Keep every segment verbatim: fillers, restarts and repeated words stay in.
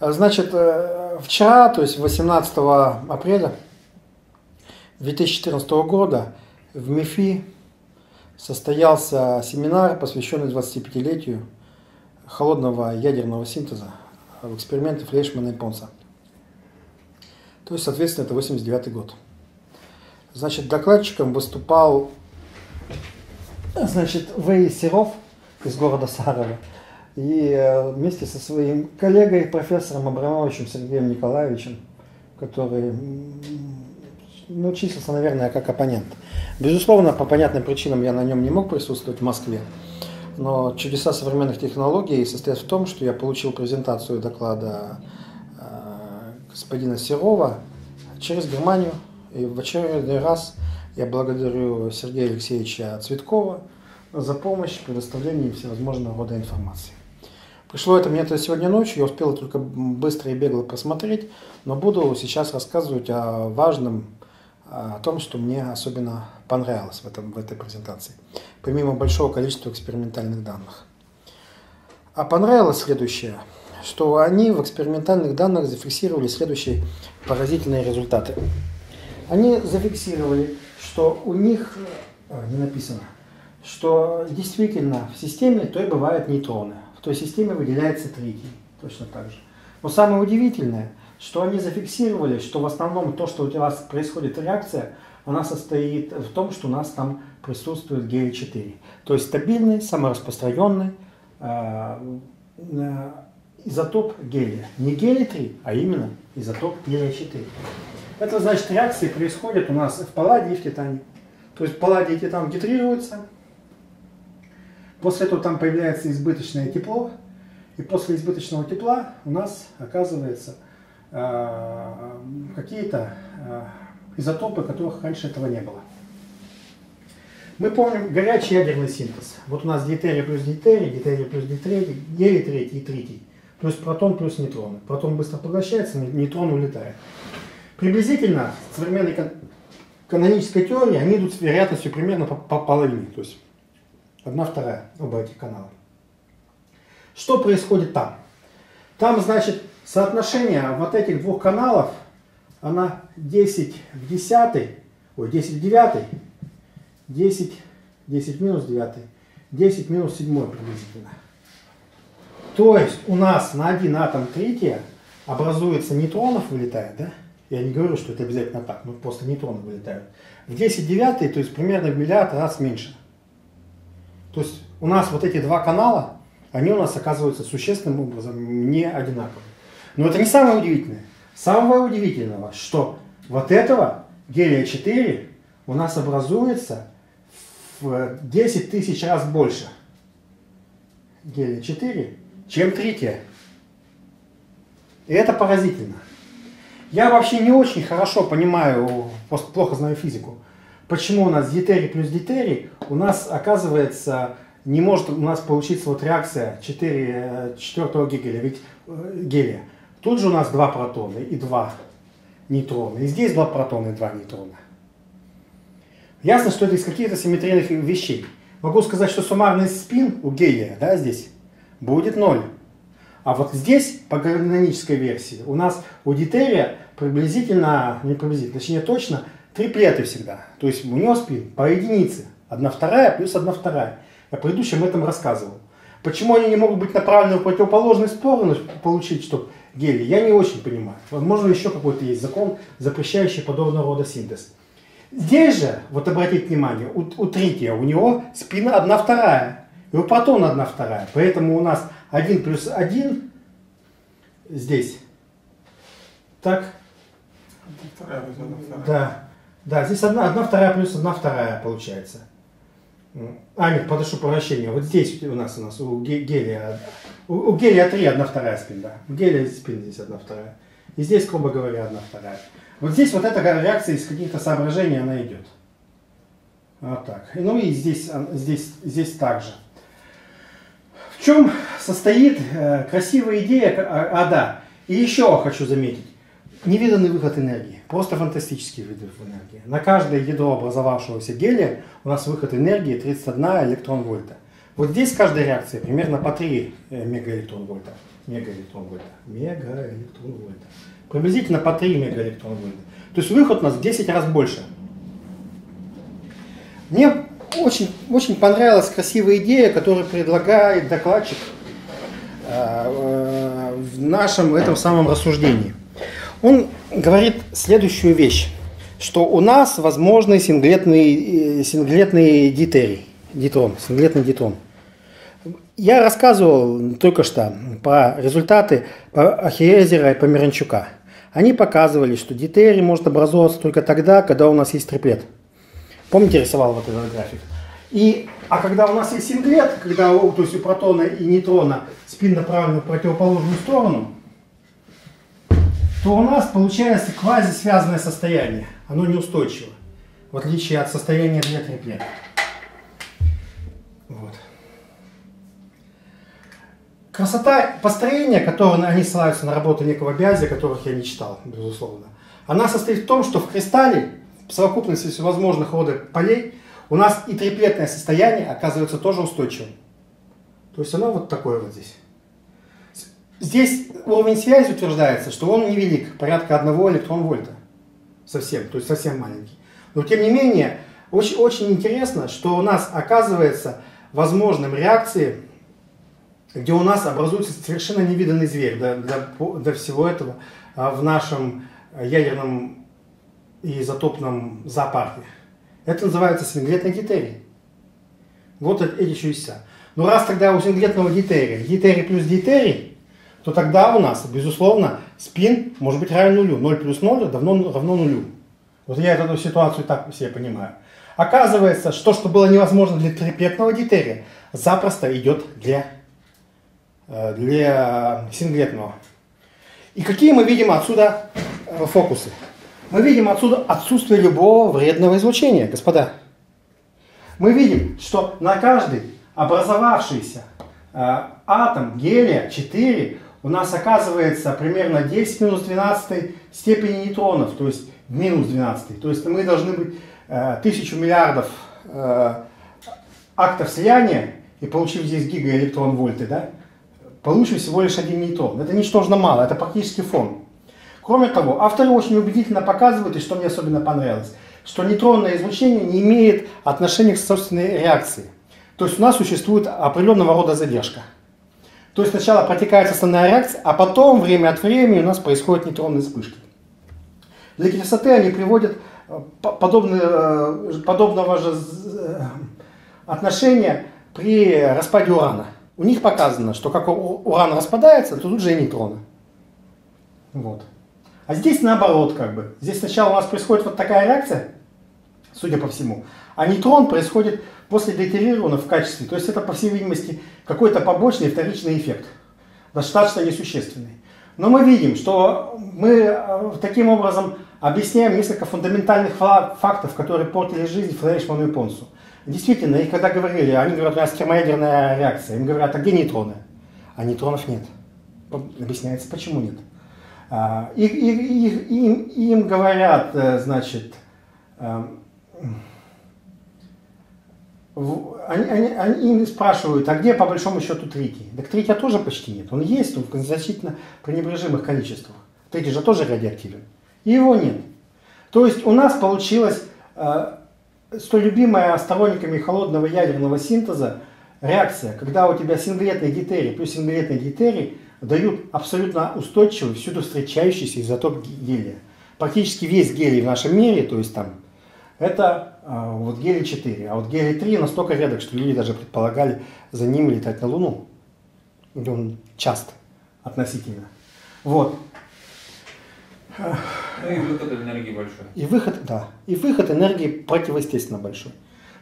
Значит, вчера, то есть восемнадцатого апреля две тысячи четырнадцатого года в МИФИ состоялся семинар, посвященный двадцатипятилетию холодного ядерного синтеза в эксперименте Флейшмана и Понса. То есть, соответственно, это восемьдесят девятый год. Значит, докладчиком выступал, значит, В. Серов из города Сарова. И вместе со своим коллегой, профессором Абрамовичем Сергеем Николаевичем, который, ну, числился, наверное, как оппонент. Безусловно, по понятным причинам я на нем не мог присутствовать в Москве. Но чудеса современных технологий состоят в том, что я получил презентацию доклада господина Серова через Германию. И в очередной раз я благодарю Сергея Алексеевича Цветкова за помощь в предоставлении всевозможного рода информации. Пришло это мне -то сегодня ночью, я успел только быстро и бегло просмотреть, но буду сейчас рассказывать о важном, о том, что мне особенно понравилось в, этом, в этой презентации, помимо большого количества экспериментальных данных. А понравилось следующее, что они в экспериментальных данных зафиксировали следующие поразительные результаты. Они зафиксировали, что у них, не написано, что действительно в системе той бывают нейтроны, в той системе выделяется тритий, точно так же. Но самое удивительное, что они зафиксировали, что в основном то, что у вас происходит реакция, она состоит в том, что у нас там присутствует гелий четыре. То есть стабильный, самораспространенный э, э, изотоп гелия. Не гелий три, а именно изотоп гелия четыре. Это значит, реакции происходят у нас в палладии и в титане. То есть палладий и титан гидрируются. После этого там появляется избыточное тепло, и после избыточного тепла у нас оказываются э, какие-то э, изотопы, которых раньше этого не было. Мы помним горячий ядерный синтез. Вот у нас дейтерий плюс дейтерий, дейтерий плюс дейтерий, гелий третий и тритий. То есть протон плюс нейтроны. Протон быстро поглощается, нейтрон улетает. Приблизительно в современной канонической теории они идут с вероятностью примерно по, по половине. То есть Одна, вторая, оба этих канала. Что происходит там? Там, значит, соотношение вот этих двух каналов, она десять в десятой, ой, десять в девятой, десять, десять в минус девятой, десять в минус седьмой приблизительно. То есть у нас на один атом трития образуется нейтронов, вылетает, да? Я не говорю, что это обязательно так, но просто нейтроны вылетают. В десять в девятой, то есть примерно в миллиард раз меньше. То есть у нас вот эти два канала, они у нас оказываются существенным образом не одинаковыми. Но это не самое удивительное. Самое удивительное, что вот этого гелия четыре у нас образуется в десять тысяч раз больше гелия четыре, чем трития. И это поразительно. Я вообще не очень хорошо понимаю, просто плохо знаю физику. Почему у нас дейтерий плюс дейтерий, у нас, оказывается, не может у нас получиться вот реакция четвёртого гелия, ведь гелия. Тут же у нас два протона и два нейтрона, и здесь два протона и два нейтрона. Ясно, что это из каких-то симметрийных вещей. Могу сказать, что суммарный спин у гелия, да, здесь, будет ноль. А вот здесь, по гармонической версии, у нас у дейтерия приблизительно, не приблизительно, точнее точно, триплеты всегда. То есть у него спин по единице. одна вторая плюс одна вторая. Я в предыдущем этом рассказывал. Почему они не могут быть направлены в противоположные стороны, получить, чтобы гелий, я не очень понимаю. Возможно, еще какой-то есть закон, запрещающий подобного рода синтез. Здесь же, вот обратите внимание, у, у трития у него спина одна вторая. И у протона одна вторая. Поэтому у нас один плюс один здесь. Так. одна вторая плюс одна вторая. Да. Да, здесь одна вторая плюс одна вторая получается. А, нет, подошу по вращению. Вот здесь у нас у нас у гелия. У, у гелия три одна вторая спин, да. У гелия спин здесь одна вторая. И здесь, грубо говоря, одна вторая. Вот здесь вот эта реакция из каких-то соображений она идет. Вот так. Ну и здесь, здесь, здесь также. В чем состоит красивая идея? А, а, да. И еще хочу заметить. Невиданный выход энергии, просто фантастический выход энергии. На каждое ядро образовавшегося гелия у нас выход энергии тридцать один электрон-вольта. Вот здесь каждая реакция примерно по три мегаэлектрон-вольта. Мегаэлектрон-вольта. Мегаэлектрон-вольта. Приблизительно по три мегаэлектрон-вольта. То есть выход у нас в десять раз больше. Мне очень, очень понравилась красивая идея, которую предлагает докладчик в нашем этом самом рассуждении. Он говорит следующую вещь, что у нас возможны синглетные, синглетные дитерии, дитрон, синглетный дитрон. Я рассказывал только что про результаты Ахиезера и по Миранчука. Они показывали, что дитерий может образовываться только тогда, когда у нас есть триплет. Помните, рисовал вот этот график? И, а когда у нас есть синглет, когда у, то есть у протона и нейтрона спин направлен в противоположную сторону, то у нас получается квазисвязанное состояние. Оно неустойчиво, в отличие от состояния для триплета. Вот. Красота построения, которое они ссылаются на работу некого Бязя, которых я не читал, безусловно, она состоит в том, что в кристалле, в совокупности всевозможных родов полей, у нас и триплетное состояние оказывается тоже устойчивым. То есть оно вот такое вот здесь. Здесь уровень связи утверждается, что он невелик, порядка одного электрон-вольта. Совсем, то есть совсем маленький. Но тем не менее, очень, очень интересно, что у нас оказывается возможным реакции, где у нас образуется совершенно невиданный зверь для, для, для всего этого в нашем ядерном и изотопном зоопарке. Это называется синглетный дитерий. Вот эти чудеса. Но раз тогда у синглетного дитерия дитерий плюс дитерий, то тогда у нас, безусловно, спин может быть равен нулю. ноль плюс ноль давно равно нулю. Вот я эту ситуацию так себе понимаю. Оказывается, что, что было невозможно для триплетного дитерия, запросто идет для, для синглетного. И какие мы видим отсюда фокусы? Мы видим отсюда отсутствие любого вредного излучения, господа. Мы видим, что на каждый образовавшийся э, атом гелия четыре у нас оказывается примерно десять в минус двенадцатой степени нейтронов, то есть минус двенадцать. То есть мы должны быть э, тысячу миллиардов э, актов слияния, и получив здесь гигаэлектрон-вольты, да, получим всего лишь один нейтрон. Это ничтожно мало, это практически фон. Кроме того, авторы очень убедительно показывают, и что мне особенно понравилось, что нейтронное излучение не имеет отношения к собственной реакции. То есть у нас существует определенного рода задержка. То есть сначала протекает основная реакция, а потом время от времени у нас происходят нейтронные вспышки. Для красоты они приводят подобные, подобного же отношения при распаде урана. У них показано, что как уран распадается, то тут же и нейтроны. Вот. А здесь наоборот, как бы. Здесь сначала у нас происходит вот такая реакция, судя по всему, а нейтрон происходит после детерирования в качестве. То есть это, по всей видимости, какой-то побочный вторичный эффект, достаточно несущественный. Но мы видим, что мы таким образом объясняем несколько фундаментальных фактов, которые портили жизнь Флейшману и Понсу. Действительно, их когда говорили, они говорят, у нас термоядерная реакция, им говорят, а где нейтроны? А нейтронов нет. Объясняется, почему нет. И, и, и, им, им говорят, значит, они, они, они им спрашивают, а где по большому счету тритий? Так трития тоже почти нет. Он есть, но в значительно пренебрежимых количествах. Тритий же тоже радиоактивен. И его нет. То есть у нас получилось столь любимая сторонниками холодного ядерного синтеза реакция, когда у тебя синглетный дитерий плюс синглетный дитерий дают абсолютно устойчивый, всюду встречающийся изотоп гелия. Практически весь гелий в нашем мире, то есть там, это э, вот гелий четыре. А вот гелий три настолько редок, что люди даже предполагали за ним летать на Луну. И он часто относительно. Вот. И выход энергии большой. И выход, да. И выход энергии противоестественно большой.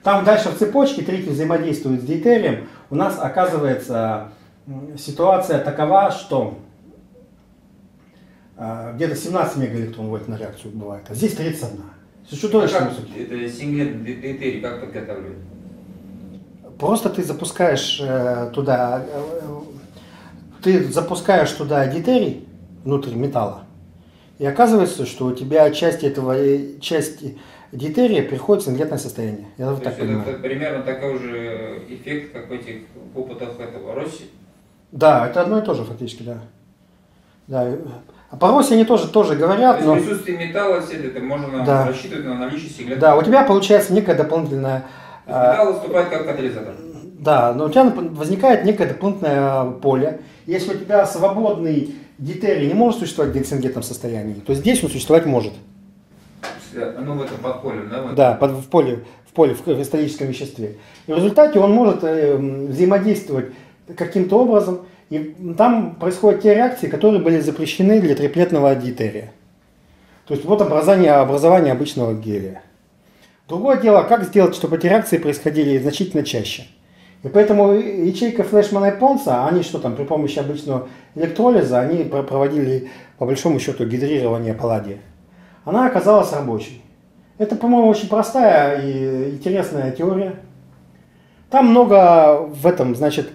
Там дальше в цепочке тритий взаимодействует с дитерием. У нас оказывается... Ситуация такова, что э, где-то семнадцать мегаэлектрон-вольт на реакцию бывает, а здесь тридцать один. А как это синглетный дитерий как подготовлен? Просто ты запускаешь э, туда, э, ты запускаешь туда дитерий внутри металла, И оказывается, что у тебя часть этого, часть дитерия переходит в ингалятное состояние. Я вот так понимаю. Это примерно такой же эффект, как в этих опытах этого Росси? Да, это одно и то же фактически, да. Да. А по Росси они тоже, тоже говорят, то есть, но... присутствие металла, все это можно да. рассчитывать на наличие сигареты. Да, у тебя получается некая дополнительная... То есть металл выступает как катализатор. Да, но у тебя возникает некое дополнительное поле. Если у тебя свободный дитерий не может существовать в дексингетном состоянии, то здесь он существовать может. Ну, в этом подполе, да? В этом. Да, под, в поле, в поле, в кристаллическом веществе. И в результате он может э, взаимодействовать каким-то образом, и там происходят те реакции, которые были запрещены для триплетного дитерия. То есть вот образование, образование обычного гелия. Другое дело, как сделать, чтобы эти реакции происходили значительно чаще. И поэтому ячейка Флейшмана и Понса, они что там, при помощи обычного электролиза, они проводили по большому счету гидрирование палладия. Она оказалась рабочей. Это, по-моему, очень простая и интересная теория. Там много в этом, значит...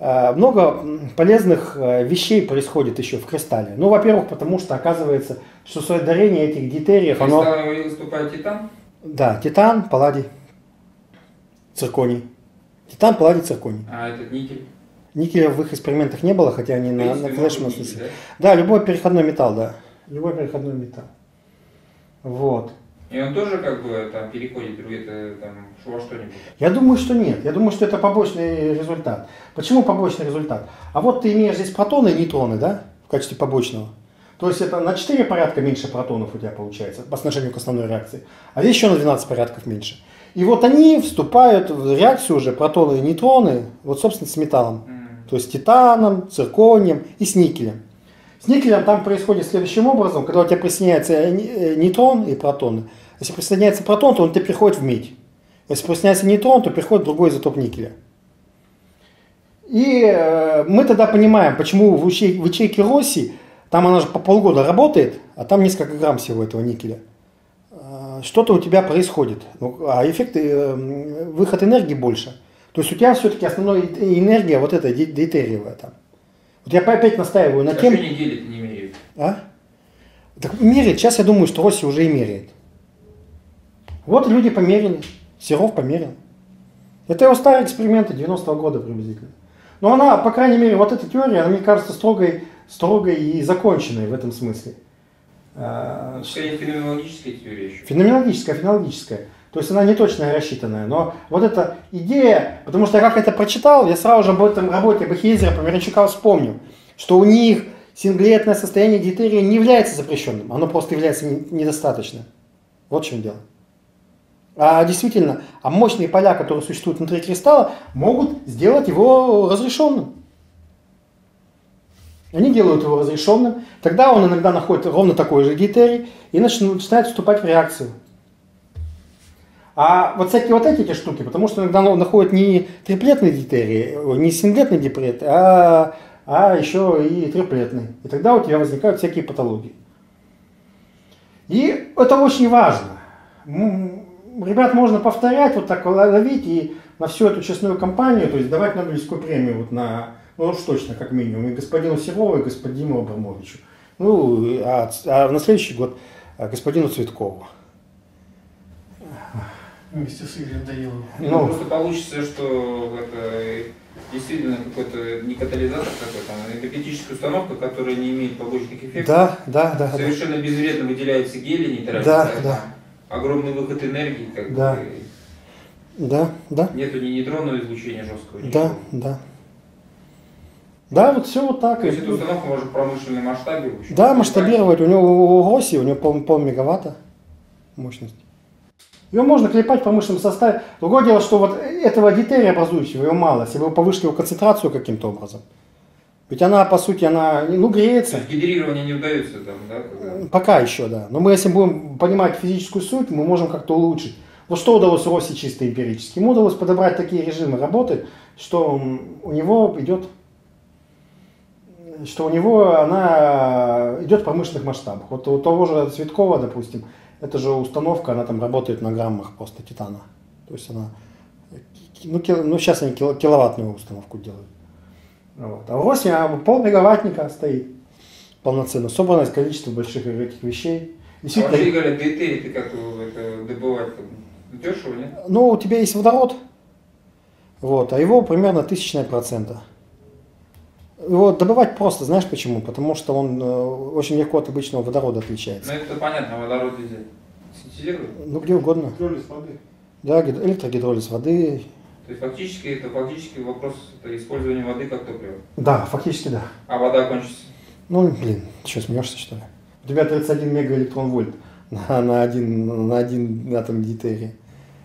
Много полезных вещей происходит еще в кристалле. Ну, во-первых, потому что оказывается, что сольдарение этих дитериев... Оно... выступает титан? Да, титан, палладий, цирконий. Титан, палладий, цирконий. А этот никель? Никеля в их экспериментах не было, хотя они на, на Флейшмана... Да? Да, любой переходной металл, да. Любой переходной металл. Вот. И он тоже как бы там переходит это, там, во что-нибудь? Я думаю, что нет. Я думаю, что это побочный результат. Почему побочный результат? А вот ты имеешь здесь протоны и нейтроны, да, в качестве побочного. То есть это на четыре порядка меньше протонов у тебя получается по отношению к основной реакции. А здесь еще на двенадцать порядков меньше. И вот они вступают в реакцию уже, протоны и нейтроны, вот собственно с металлом. Mm-hmm. То есть с титаном, цирконием и с никелем. С никелем там происходит следующим образом, когда у тебя присоединяется нейтрон и протон. Если присоединяется протон, то он тебе приходит в медь. Если присоединяется нейтрон, то приходит другой изотоп никеля. И э, мы тогда понимаем, почему в, ячей, в ячейке Росси, там она же по полгода работает, а там несколько грамм всего этого никеля. Э, Что-то у тебя происходит, ну, а эффект, э, выход энергии больше. То есть у тебя все-таки основная энергия вот эта дейтериевая там. Вот я опять настаиваю на тем... Они делят, не меряют. А? Так меряет. Сейчас я думаю, что Росси уже и меряет. Вот люди померили. Серов померил. Это его старые эксперименты девяностого года приблизительно. Но она, по крайней мере, вот эта теория, она мне кажется строгой, строгой и законченной в этом смысле. Это феноменологическая теория еще. Феноменологическая, феноменологическая. То есть она не точная, рассчитанная, но вот эта идея, потому что я как это прочитал, я сразу же об этом работе Ахиезера и Миранчука вспомнил, что у них синглетное состояние дитерия не является запрещенным, оно просто является недостаточным. Вот в чем дело. А действительно, а мощные поля, которые существуют внутри кристалла, могут сделать его разрешенным. Они делают его разрешенным, тогда он иногда находит ровно такой же дитерий и начинает вступать в реакцию. А вот всякие вот эти штуки, потому что иногда находят не триплетный дитерий, не синглетный дитерий, а, а еще и триплетный. И тогда у тебя возникают всякие патологии. И это очень важно. Ребят можно повторять, вот так ловить и на всю эту честную кампанию, то есть давать Нобелевскую премию вот на, ну уж точно как минимум, и господину Серову, и господину Абрамовичу. Ну, а, а на следующий год господину Цветкову. Вместе с Игорем Даниловым. Ну, просто получится, что это действительно какой-то не катализатор, какой-то, а энергетическая установка, которая не имеет побочных эффектов. Да, да, да. Совершенно да. безвредно выделяется гелий, не тратится. Да, да. Огромный выход энергии. Как да. Бы, да, да. Нету ни нейтронного излучения жесткого. Ничего. Да, да. Да, вот все вот так. То есть эту установку можно в промышленном масштабе учить? Да, масштабировать. У него у Росси, у него пол, пол мегаватта мощности. Его можно клепать в промышленном составе. Другое дело, что вот этого дитерия образующего, его мало, если бы вы повышили его концентрацию каким-то образом. Ведь она, по сути, она, ну, греется. Гидрирование не удается там, да? Пока еще, да. Но мы, если будем понимать физическую суть, мы можем как-то улучшить. Вот что удалось Росси чисто эмпирически? Ему удалось подобрать такие режимы работы, что у него идет, что у него она идет в промышленных масштабах. Вот у того же Цветкова, допустим, это же установка, она там работает на граммах просто титана. То есть она, ну, кил, ну сейчас они кил, киловаттную установку делают. Вот. А в России полмегаваттника стоит. полноценную собранность, количество больших и каких вещей. Действительно, а вообще, Игорь, две ты как это добывать? Дешево, нет? Ну, у тебя есть водород, вот, а его примерно тысячная процента. Его добывать просто, знаешь почему? Потому что он э, очень легко от обычного водорода отличается. Ну, это понятно, водород везде. Синтезируют? Ну, где угодно. Электролиз воды. Да, электрогидролиз воды. То есть фактически это фактически вопрос это использования воды как топлива? Да, фактически да. А вода кончится? Ну, блин, ты что, смеешься, что ли? У тебя тридцать один мегаэлектронвольт на, на один, на один атом дейтерия.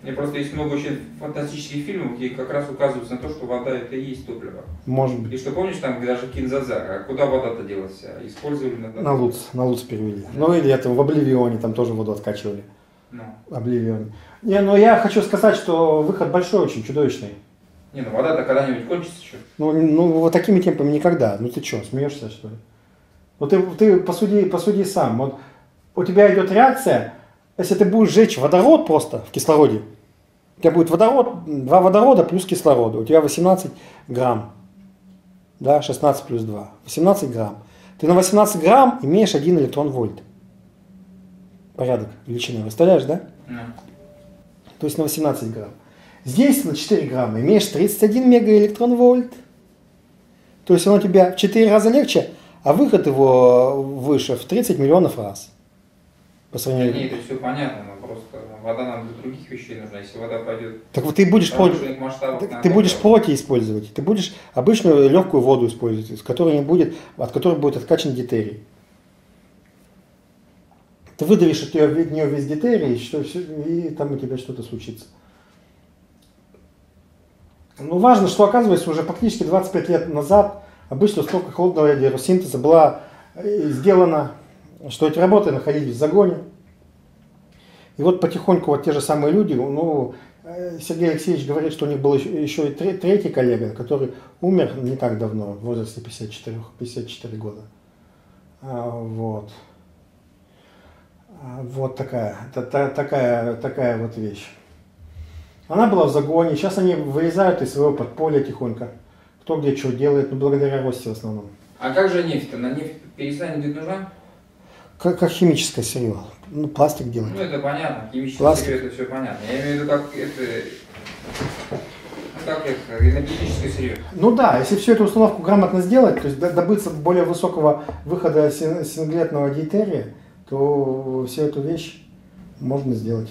Мне просто есть много очень фантастических фильмов, где как раз указывается на то, что вода это и есть топливо. Может быть. И что помнишь, там даже Кинзадза, а куда вода-то делась? Использовали на... На Луц, на Луц перевели. Да. Ну или это в Обливионе, там тоже воду откачивали. Ну. Обливион. Не, ну я хочу сказать, что выход большой очень, чудовищный. Не, ну вода-то когда-нибудь кончится еще. Ну, ну вот такими темпами никогда. Ну ты что, смеешься что ли? Вот ты, ты посуди, посуди сам. Вот у тебя идет реакция, если ты будешь сжечь водород просто в кислороде, у тебя будет водород, два водорода плюс кислорода, у тебя восемнадцать грамм, да, шестнадцать плюс два, восемнадцать грамм. Ты на восемнадцать грамм имеешь один электрон-вольт. Порядок величины, представляешь, да? Mm. То есть на восемнадцать грамм. Здесь на четыре грамма имеешь тридцать один мегаэлектрон-вольт. То есть оно у тебя в четыре раза легче, а выход его выше в тридцать миллионов раз. По сравнению... Да нет, это все понятно, но просто вода нам для других вещей нужна, если вода пойдет... Так вот ты будешь, против... ты, ты будешь проти использовать, ты будешь обычную легкую воду использовать, из которой не будет, от которой будет откачан дейтерий. Ты выдавишь от нее весь дейтерий, и, и там у тебя что-то случится. Но важно, что оказывается уже практически двадцать пять лет назад обычная установка холодного ядерного синтеза была сделана... что эти работы находились в загоне. И вот потихоньку вот те же самые люди, ну, Сергей Алексеевич говорит, что у них был еще, еще и третий коллега, который умер не так давно, в возрасте пятьдесят четыре, пятьдесят четыре года. Вот. Вот такая, та, такая, такая вот вещь. Она была в загоне, сейчас они вылезают из своего подполья тихонько. Кто где что делает, ну, благодаря Росте в основном. А как же нефть-то? На нефть перестанет нужна? Как, как химическое сырье. Ну, пластик делает. Ну, это понятно. Химическое сырье, это все понятно. Я имею в виду, как это... Как это? Энергетическое сырье. Ну да, если всю эту установку грамотно сделать, то есть добыться более высокого выхода син синглетного дейтерия, то всю эту вещь можно сделать.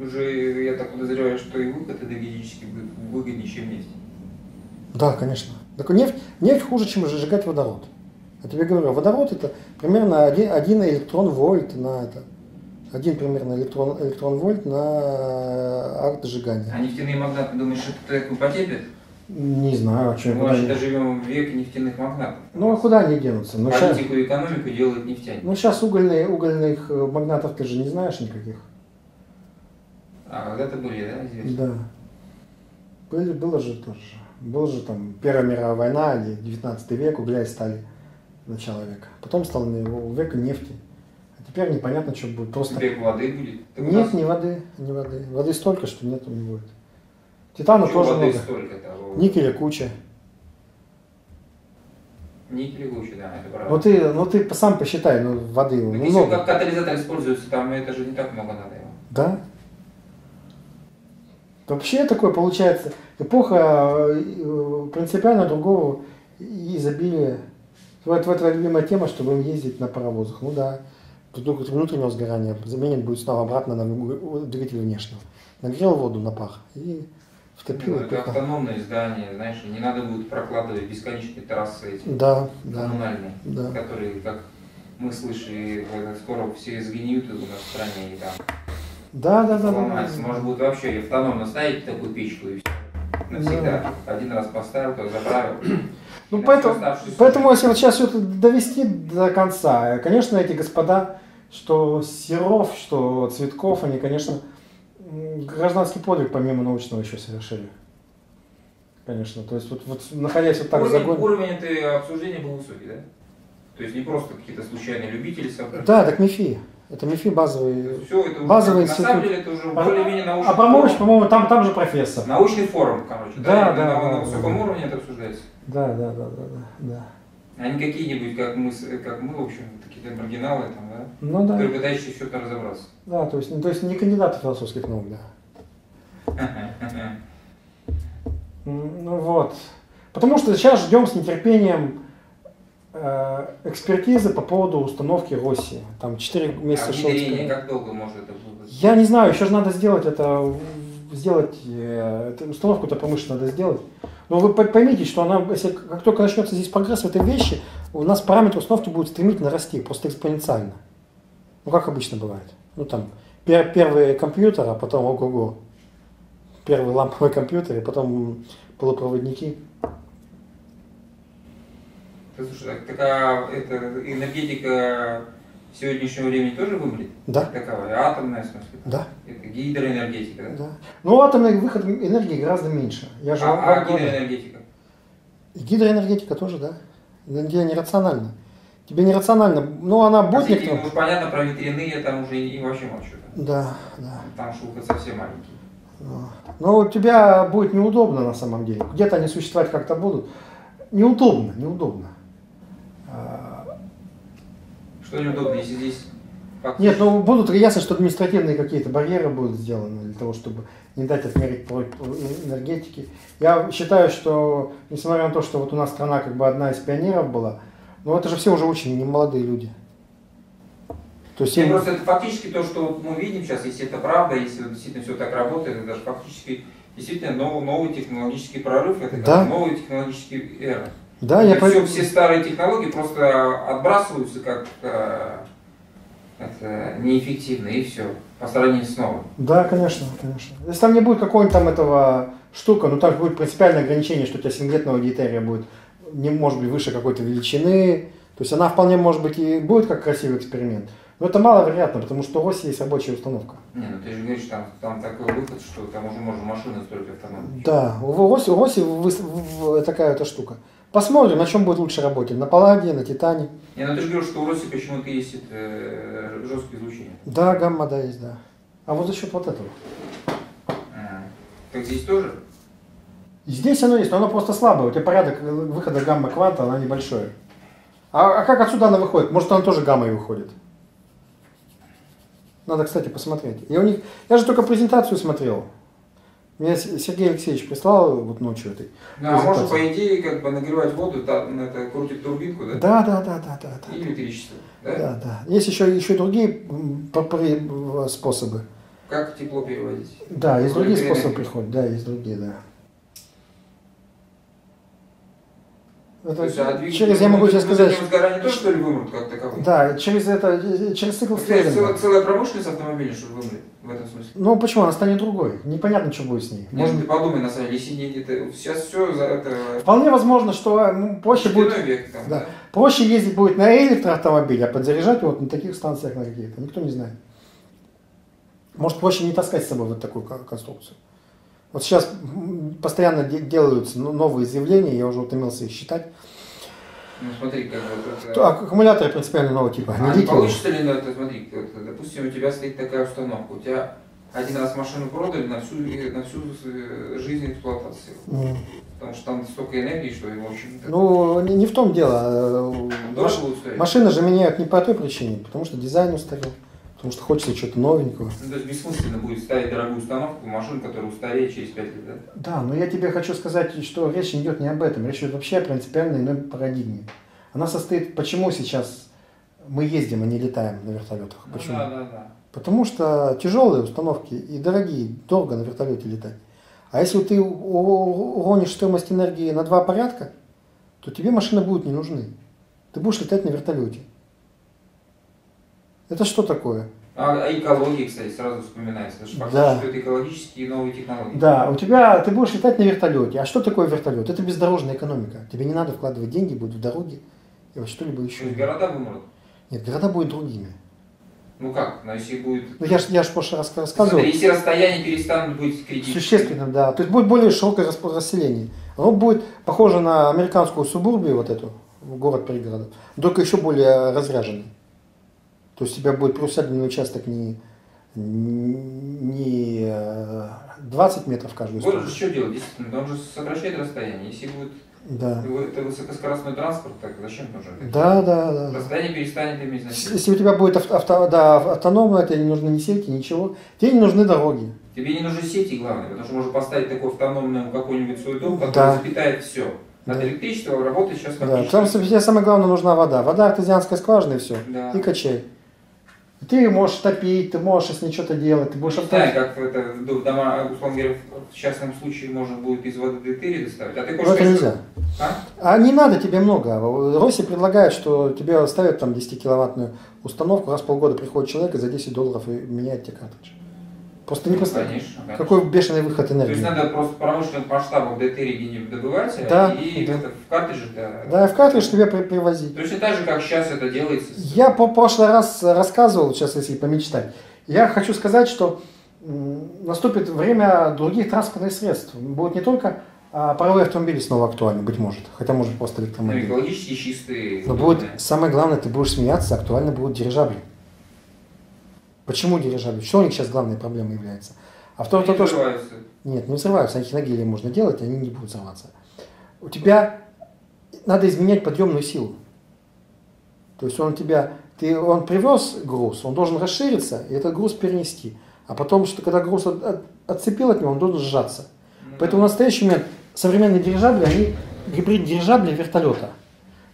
Уже я так подозреваю, что и выход энергетически выгоднее, чем нефть. Да, конечно. Так нефть, нефть хуже, чем сжигать водород. Я тебе говорю, водород это примерно один, один электрон-вольт на это. Один примерно электрон, электрон-вольт на арт сжигания. А нефтяные магнаты, думаешь, это такое потерпит? Не знаю, о чем. Мы вообще-то живем в веке нефтяных магнатов. Ну а куда они денутся? Ну, политику и экономику делают нефтяне. Ну сейчас угольные, угольных магнатов ты же не знаешь никаких. А когда-то были, да, известно? Да. Были, было же тоже. Была же там Первая мировая война, девятнадцатый век, угля и стали. Начало века. Потом стал век нефти. А теперь непонятно, что будет. Просто... Век воды будет? Ты нет, не воды, не воды. Воды столько, что нету не будет. Титана что тоже воды много. Столько-то? Никеля куча. Никеля куча, да, это правда. Ну ты, ну, ты сам посчитай, ну воды ну, много. Если как катализатор используется, там это же не так много надо его. Да. Вообще такое получается. Эпоха принципиально другого изобилия. Вот, вот твоя любимая тема, что будем ездить на паровозах. Ну да, тут только внутреннего сгорания заменит будет снова обратно на двигатель внешнего. Нагрел воду на пар и втопил. Ну, это пихал. Автономное здание, знаешь, не надо будет прокладывать бесконечные трассы эти да, коммунальные, да. Которые, как мы слышали, скоро все сгниют у нас в стране и там. Да, да, да. Сломается. Да, да. Может быть вообще автономно ставить такую печку и все. Навсегда. Да. Один раз поставил, то заправил. Ну, поэтому, поэтому, если вот сейчас все это довести до конца, конечно, эти господа, что Серов, что Цветков, они, конечно, гражданский подвиг помимо научного еще совершили. Конечно, то есть, вот, вот находясь вот так в загоне... Уровень это обсуждение был высокий, да? То есть, не просто какие-то случайные любители собрали? Да, так МИФИ. Это МИФИ базовый, все, это базовый институт. На самом деле это уже более-менее научный форум. Абрамович, по-моему, там, там же профессор. Научный форум, короче. Да, да, да, да, на, да, на высоком да. уровне это обсуждается. Да, да, да, да, да. А не какие-нибудь, как мы, как мы, в общем, такие маргиналы, там, да? Ну, да. Которые пытаются еще там разобраться. Да, то есть, то есть не кандидаты философских наук, да. Ну вот. Потому что сейчас ждем с нетерпением э, экспертизы по поводу установки России. Там четыре месяца. А как долго может это будет? Я не знаю, еще же надо сделать это, сделать, э, установку-то промышленно надо сделать. Но вы поймите, что она, если, как только начнется здесь прогресс в этой вещи, у нас параметр установки будет стремительно расти, просто экспоненциально. Ну как обычно бывает. Ну там пер, первый компьютер, а потом ого-го. Первый ламповый компьютер, и потом полупроводники. Слушай, так а это, энергетика сегодняшнего времени тоже вымрет? Да. Такова, атомная, в смысле? Да. Это гидроэнергетика, да? Да. Ну, атомный выход энергии гораздо меньше. Я же а а гидроэнергетика? И гидроэнергетика тоже, да. Энергия нерациональна. Тебе нерационально, ну она будет... А некоторым... Ну, понятно, про ветряные там уже и вообще молчу. Да, да. Там шелка совсем маленький. Но, но у тебя будет неудобно на самом деле. Где-то они существовать как-то будут. Неудобно, неудобно. Что неудобно, если здесь... Фактически... Нет, ну будут, ясно, что административные какие-то барьеры будут сделаны для того, чтобы не дать отмерить против энергетики. Я считаю, что, несмотря на то, что вот у нас страна как бы одна из пионеров была, но это же все уже очень немолодые люди. То есть, им... Просто это фактически то, что мы видим сейчас, если это правда, если действительно все так работает, это же фактически действительно новый, новый технологический прорыв, это да. Новый технологический эра. Да, я все, все старые технологии просто отбрасываются как это, неэффективно, и все, по сравнению с новым. Да, конечно, конечно. Если там не будет какого-нибудь там этого штука, но там будет принципиальное ограничение, что у тебя сингетного диетерия будет, не может быть выше какой-то величины, то есть она вполне может быть и будет как красивый эксперимент. Но это маловероятно, потому что у России есть рабочая установка. Не, ну ты же говоришь, там, там такой выход, что там уже можно машину строить автономно. Да, у России, у России такая эта штука. Посмотрим, на чем будет лучше работать, на Палладе, на Титане. Не, ну ты же говоришь, что у России почему-то есть это, жесткое излучение. Да, гамма, да, есть, да. А вот за счет вот этого. А, так здесь тоже? Здесь оно есть, но оно просто слабое. У тебя порядок выхода гамма-кванта, она небольшая. А, а как отсюда она выходит? Может, она тоже гаммой выходит? Надо, кстати, посмотреть. Я, у них... Я же только презентацию смотрел. Меня Сергей Алексеевич прислал вот ночью этой. Да, а можно, по идее, как бы нагревать воду, да, это крутит турбинку, да? Да, да, да, да, да, да. И электричество. Да, да, да. Есть еще, еще другие способы. Как тепло переводить? Да, есть другие способы приходят. Да, есть другие, да. Это есть, через, я могу ну, тебе сказать, не то, что ли, вымрут как таковые? Да, через это, через цикл Стрелинга. Целая промышленность автомобиля, чтобы вымрет в этом смысле. Ну почему? Она станет другой. Непонятно, что будет с ней. Может, может... ты подумай, на самом деле, если не где-то, сейчас все за это... Вполне возможно, что ну, проще будет... Век, там, да. Да. Проще ездить будет на электроавтомобиле, а подзаряжать вот на таких станциях на какие-то. Никто не знает. Может, проще не таскать с собой вот такую конструкцию. Вот сейчас постоянно делаются новые изъявления, я уже утомился их считать. Ну смотри, как это... Аккумуляторы принципиально нового типа. А не получится ли, ну, это, смотри, это, допустим, у тебя стоит такая установка, у тебя один раз машину продали на всю, на всю жизнь эксплуатации. Mm. Потому что там столько энергии, что и в общем... Ну, не, не в том дело. Маш... Машины же меняют не по той причине, потому что дизайн устарел. Потому что хочется чего-то новенького. Ну, то есть бессмысленно будет ставить дорогую установку в машину, которая устареет через пять лет, да? Да, но я тебе хочу сказать, что речь идет не об этом. Речь идет вообще о принципиальной иной парадигме. Она состоит... Почему сейчас мы ездим, а не летаем на вертолетах? Почему? Ну, да, да, да. Потому что тяжелые установки и дорогие, долго на вертолете летать. А если ты уронишь стоимость энергии на два порядка, то тебе машины будут не нужны. Ты будешь летать на вертолете. Это что такое? А экология, кстати, сразу вспоминается. Потому что фактически, да. Это экологические новые технологии. Да, у тебя, ты будешь летать на вертолете. А что такое вертолет? Это бездорожная экономика. Тебе не надо вкладывать деньги, будут в дороге и вот что-либо еще. То есть города вымрут? Нет, города будут другими. Ну как? Но если будет... Ну я же я ж прошлый раз рассказывал. Смотри, если расстояние перестанут быть критичным. Существенно, да. То есть будет более широкое расселение. Оно будет похоже на американскую субурбию, вот эту, город-пригород, только еще более разряженный. То есть у тебя будет приусадебный участок не, не двадцать метров каждую сторону. Вот же что делать, действительно, он же сокращает расстояние. Если будет Да. Это высокоскоростной транспорт, так зачем нужен? Да, да, да. Расстояние перестанет иметь значение. Если у тебя будет авто, да, автономно, тебе не нужны ни сети, ничего. Тебе не нужны дороги. Тебе не нужны сети, главное, потому что можно поставить такую автономную какую-нибудь свой дом, который да. запитает все. От да. электричества работает сейчас как-то. Да, потому что тебе самое главное нужна вода. Вода артезианская скважина и все. Да. И качай. Ты можешь топить, ты можешь с ней что-то делать, ты будешь обтаивать. Да, как это, в дома, условно говоря, в частном случае можно будет из воды детери доставить, а ты кошка... Это нельзя. А? а не надо тебе много. Росси предлагает, что тебе ставят там десятикиловаттную установку, раз в полгода приходит человек и за десять долларов и меняет тебе картридж. Просто не представляешь. Конечно, конечно. Какой бешеный выход энергии. То есть надо просто промышленным масштабом детери добывать, да, и да. Это в картридже... Да, да, в картридж тебе привозить. Точно так же, как сейчас это делается. Я в прошлый раз рассказывал, сейчас если помечтать, я хочу сказать, что наступит время других транспортных средств. Будут не только паровые автомобили снова актуальны, быть может, хотя может просто электромобили. Но экологически чистые. Но будет, самое главное, ты будешь смеяться, актуальны будут дирижабли. Почему дирижабли? Что у них сейчас главной проблемой является? А второе, то, что... Нет, не взрываются. Их на геле можно делать, они не будут взрываться. У тебя надо изменять подъемную силу. То есть он тебя... Ты, он привез груз, он должен расшириться и этот груз перенести. А потом, что, когда груз от, от, отцепил от него, он должен сжаться. Mm-hmm. Поэтому в настоящий момент современные дирижабли, они гибрид дирижабли вертолета.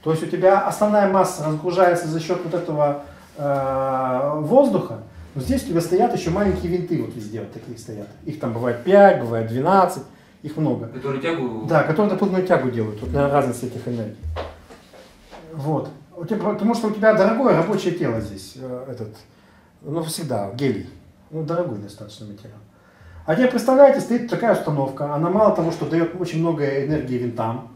То есть у тебя основная масса разгружается за счет вот этого э, воздуха. Но здесь у тебя стоят еще маленькие винты, вот везде вот такие стоят. Их там бывает пять, бывает двенадцать, их много. Которые тягу... Да, которые дополнительную тягу делают, вот, на разнице этих энергий. Вот. Потому что у тебя дорогое рабочее тело здесь, этот, ну всегда, гелий. Ну дорогой достаточно материал. А тебе, представляете, стоит такая установка, она мало того, что дает очень много энергии винтам.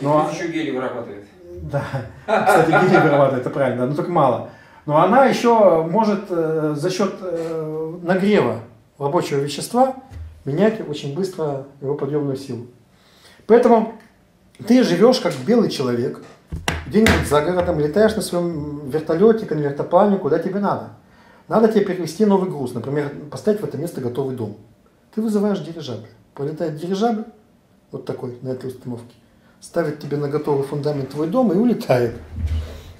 Но... еще гелий вырабатывает. Да, кстати, гелий вырабатывает, это правильно, но только мало. Но она еще может э, за счет э, нагрева рабочего вещества менять очень быстро его подъемную силу. Поэтому ты живешь как белый человек, где-нибудь за городом, летаешь на своем вертолете, конвертоплане, куда тебе надо. Надо тебе перевести новый груз, например, поставить в это место готовый дом. Ты вызываешь дирижабль. Пролетает дирижабль, вот такой, на этой установке, ставит тебе на готовый фундамент твой дом и улетает.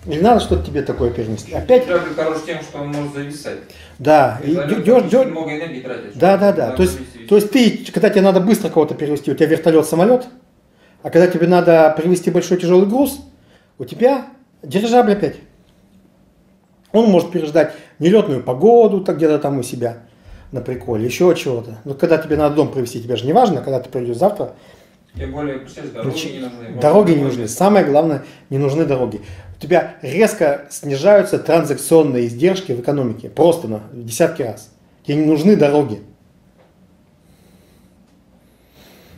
Не надо что-то тебе такое перенести. Опять... Дирижабль хорош тем, что он может зависать. Да. И дёрж, дёрж... много энергии тратишь. Да, да, да. То есть, то есть ты, когда тебе надо быстро кого-то перевести, у тебя вертолет-самолет, а когда тебе надо перевести большой тяжелый груз, у тебя дирижабль опять. Он может переждать нелетную погоду, так где-то там у себя на приколе, еще чего-то. Но когда тебе надо дом привезти, тебе же не важно, когда ты придешь завтра. Тем более, дороги не нужны. Дороги не нужны. Самое главное, не нужны дороги. У тебя резко снижаются транзакционные издержки в экономике. Просто на десятки раз. Тебе не нужны дороги.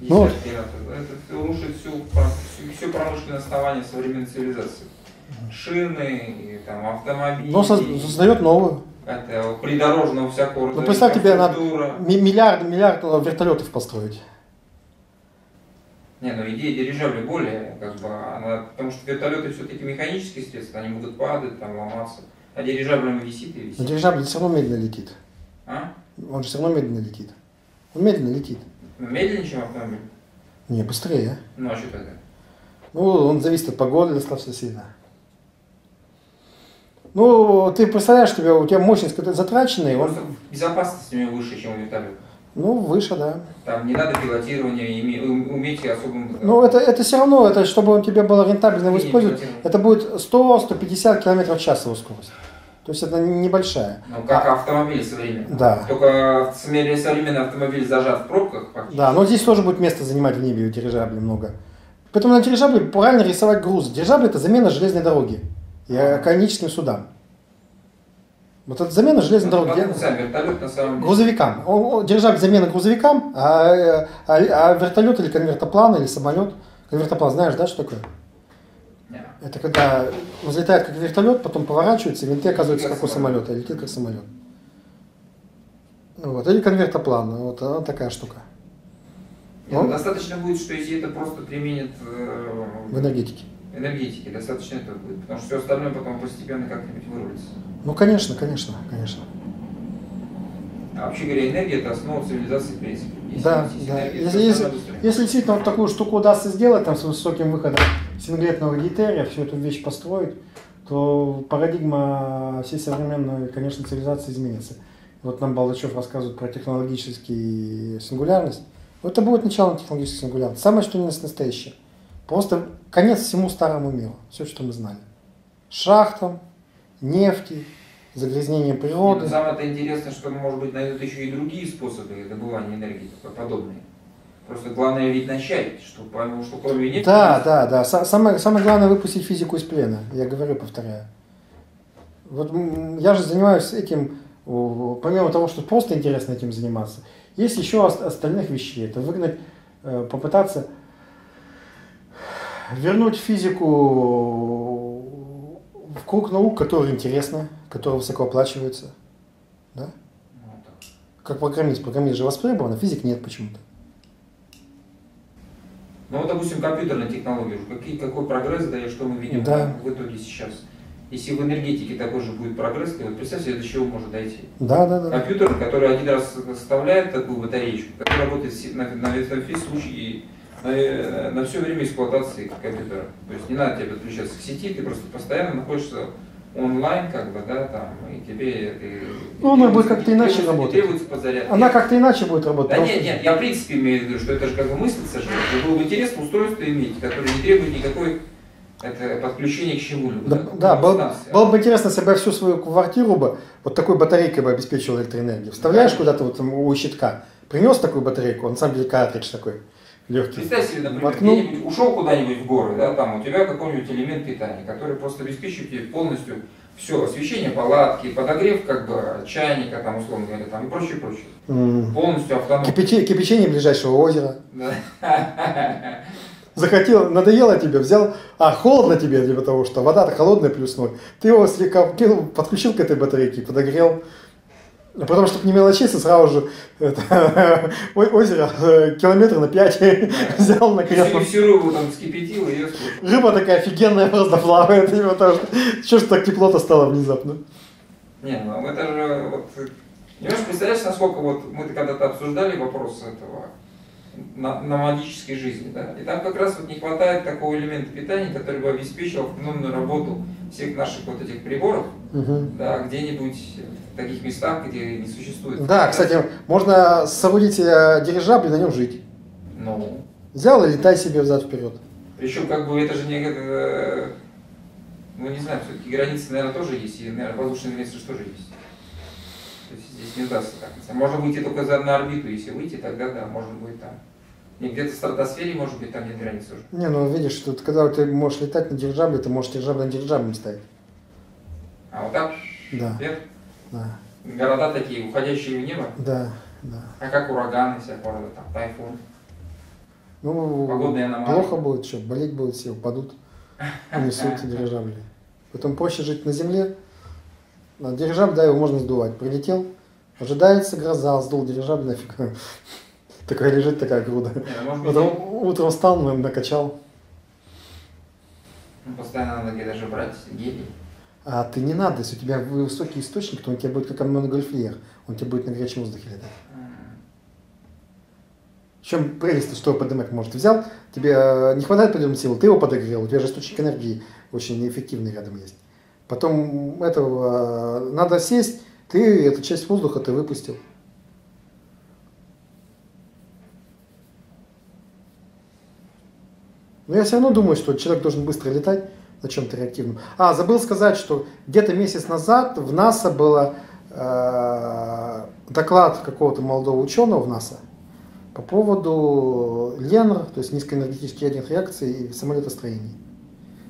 Ну, раз. Это рушит всю, всю, всю промышленное основание современной цивилизации. Шины, там, автомобили. Но создает новую. Это придорожного всякого. Ну, представь, тебе надо миллиард, миллиард вертолетов построить. Не, но ну идея дирижабля более, как бы, она, потому что вертолеты все-таки механические средства, они будут падать, там, ломаться. А дирижабль висит и висит. Но дирижабль все равно медленно летит. А? Он же все равно медленно летит. Он медленно летит. Ну, медленнее, чем автомобиль? Не, быстрее. Ну, а что тогда? Ну, он зависит от погоды достаточно сильно. Ну, ты представляешь, что у тебя мощность затраченная. Просто он... безопасность у него выше, чем у вертолета. Ну, выше, да. Там не надо пилотирование, уметь особым... Ну, это, это все равно, это, чтобы он тебе было рентабельно использовать, это будет сто — сто пятьдесят километров в час его скорость. То есть это небольшая. Ну, как а, автомобиль современный. Да. Только современный автомобиль зажат в пробках. Фактически. Да, но здесь тоже будет место занимать в небе у дирижаблей много. Поэтому на дирижабле правильно рисовать груз. Дирижабль – это замена железной дороги и океаническим судам. Вот это замена железной ну, дороги. Грузовикам. Он, дирижабль замена грузовикам, а, а, а вертолет или конвертоплан, или самолет. Конвертоплан, знаешь, да, что такое? Yeah. Это когда взлетает как вертолет, потом поворачивается, и винты оказываются как у самолета, и летит как самолет. Вот. Или конвертоплан, вот она такая штука. Нет, ну, достаточно будет, что если это просто применят э, в энергетике. энергетики, достаточно этого будет, потому что все остальное потом постепенно как-нибудь вырвется. Ну, конечно, конечно, конечно. А вообще говоря, энергия – это основа цивилизации в принципе. Если, да, да. Если, если, если действительно вот такую штуку удастся сделать, там, с высоким выходом синглетного гейтерия, всю эту вещь построить, то парадигма всей современной, конечно, цивилизации изменится. Вот нам Балдачев рассказывает про технологическую сингулярность. Это будет начало технологической сингулярности. Самое, что у нас настоящее. Просто конец всему старому миру. Все, что мы знали. Шахтам, нефти, загрязнение природы. Но самое-то интересное, что, может быть, найдут еще и другие способы добывания энергии подобные. Просто главное ведь начать, что, что кроме нефти... Да, да, да. Самое, самое главное выпустить физику из плена. Я говорю, повторяю. Вот я же занимаюсь этим... Помимо того, что просто интересно этим заниматься, есть еще остальных вещей. Это выгнать, попытаться вернуть физику в круг наук, которые интересны, которые высокооплачиваются. Да? Как программист. Программист же востребован, а физик нет почему-то. Ну вот, допустим, компьютерная технология. Какие, какой прогресс, да, и что мы видим, да, в итоге сейчас? Если в энергетике такой же будет прогресс, то вот представь себе, до чего может дойти. Да, да, да. Компьютер, который один раз составляет такую батареечку, который работает на, на, на весь случай, на, на все время эксплуатации компьютера. То есть не надо тебе подключаться к сети, ты просто постоянно находишься онлайн, как бы, да, там, и тебе... Ты, ну, она будет как-то иначе работать. Она как-то иначе будет работать. Да нет, нет, я в принципе имею в виду, что это же как бы мыслится, что было бы интересно устройство иметь, которое не требует никакой... Это подключение к чему-либо. Да, да, было, было бы интересно, если бы я всю свою квартиру бы вот такой батарейкой бы обеспечивал электроэнергию. Вставляешь, да, куда-то вот у щитка, принес такую батарейку, он сам деле картридж такой легкий. Представь себе, например, где-нибудь ушел куда-нибудь в горы, да, там у тебя какой-нибудь элемент питания, который просто обеспечивает тебе полностью все, освещение палатки, подогрев как бы чайника, там, условно говоря, там, и прочее, прочее. Mm. Полностью автономно. Кипячение, кипячение ближайшего озера. Захотел, надоело тебе, взял, а холодно тебе, для того, что вода-то холодная плюс ноль. Ты его слегка кинул, подключил к этой батарейке, подогрел. Потом, чтобы не мелочиться, сразу же это, о, озеро километр на пять взял, накрыл. Всю рыбу там вскипятил и ее слушал. Рыба такая офигенная просто плавает. Чего ж так тепло-то стало внезапно? Не, ну это же вот... Немножко представляешь, насколько вот мы когда-то обсуждали вопрос этого... номадической жизни, да, и там как раз вот не хватает такого элемента питания, который бы обеспечил автономную работу всех наших вот этих приборов, угу, да, где-нибудь в таких местах, где не существует. Да, как кстати, раз... можно соорудить дирижабль и на нем жить. Ну. Взял и летай себе взад-вперед. Причем как бы это же не, ну не знаю, все-таки границы, наверное, тоже есть, и, наверное, воздушные места тоже есть. То есть здесь не удастся так. Можно выйти только за одну орбиту, если выйти, тогда да, может быть там. И где-то в стратосфере, может быть, там нет границы уже. Не, ну видишь, тут, когда ты можешь летать на дирижабле, ты можешь дирижабль на дирижабле ставить. А вот так? Да. Вверх? Да. Города такие, уходящие в небо? Да, да. А как ураганы вся города, там, тайфун? Ну, погодные аномалии. Плохо будет, что, болеть будет, все упадут, унесут дирижабли. Потом проще жить на земле. Дирижабль, да, его можно сдувать. Прилетел, ожидается гроза, сдул дирижабль, нафиг. Такая лежит, такая груда. Потом утром встал, накачал. Постоянно надо где-то же брать гелий. А ты не надо, если у тебя высокий источник, то он тебе будет как мононгольфьер. Он тебе будет на горячем воздухе летать. В чем прелесть, что поднимать может? Взял, тебе не хватает подъемной силы, ты его подогрел, у тебя же источник энергии очень эффективный рядом есть. Потом этого надо сесть, ты эту часть воздуха ты выпустил. Но я все равно думаю, что человек должен быстро летать на чем-то реактивном. А, забыл сказать, что где-то месяц назад в НАСА был э, доклад какого-то молодого ученого в НАСА по поводу ЛЕНР, то есть низкоэнергетических ядерных реакций и самолетостроений.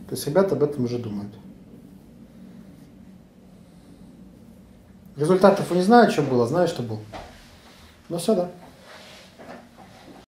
То есть ребята об этом уже думают. Результатов не знаю, что было, знаю, что был. Ну все, да.